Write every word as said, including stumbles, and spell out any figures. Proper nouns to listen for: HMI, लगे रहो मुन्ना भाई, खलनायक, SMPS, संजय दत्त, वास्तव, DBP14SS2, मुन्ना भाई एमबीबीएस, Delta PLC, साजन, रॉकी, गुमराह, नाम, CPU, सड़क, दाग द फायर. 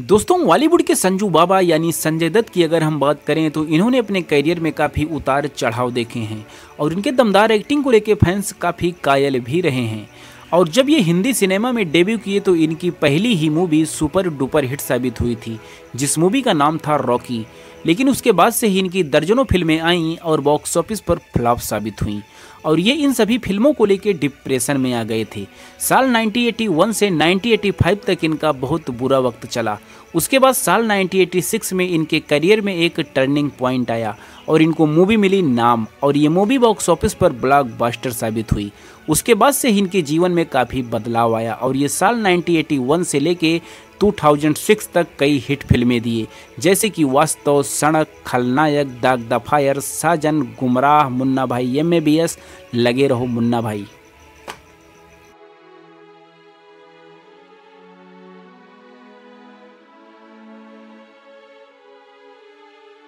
दोस्तों बॉलीवुड के संजू बाबा यानी संजय दत्त की अगर हम बात करें तो इन्होंने अपने करियर में काफ़ी उतार चढ़ाव देखे हैं और इनके दमदार एक्टिंग को लेकर फैंस काफ़ी कायल भी रहे हैं। और जब ये हिंदी सिनेमा में डेब्यू किए तो इनकी पहली ही मूवी सुपर डुपर हिट साबित हुई थी, जिस मूवी का नाम था रॉकी। लेकिन उसके बाद से ही इनकी दर्जनों फिल्में आईं और बॉक्स ऑफिस पर फ्लॉप साबित हुईं और ये इन सभी फिल्मों को लेकर डिप्रेशन में आ गए थे। साल उन्नीस सौ इक्यासी से उन्नीस सौ पचासी तक इनका बहुत बुरा वक्त चला। उसके बाद साल उन्नीस सौ छियासी में इनके करियर में एक टर्निंग पॉइंट आया और इनको मूवी मिली नाम और ये मूवी बॉक्स ऑफिस पर ब्लॉकबस्टर साबित हुई। उसके बाद से इनके जीवन में काफ़ी बदलाव आया और ये साल उन्नीस सौ इक्यासी से लेके दो हज़ार छह तक कई हिट फिल्में दिए, जैसे कि वास्तव, सड़क, खलनायक, दाग द फायर, साजन, गुमराह, मुन्ना भाई एमबीबीएस, लगे रहो मुन्ना भाई।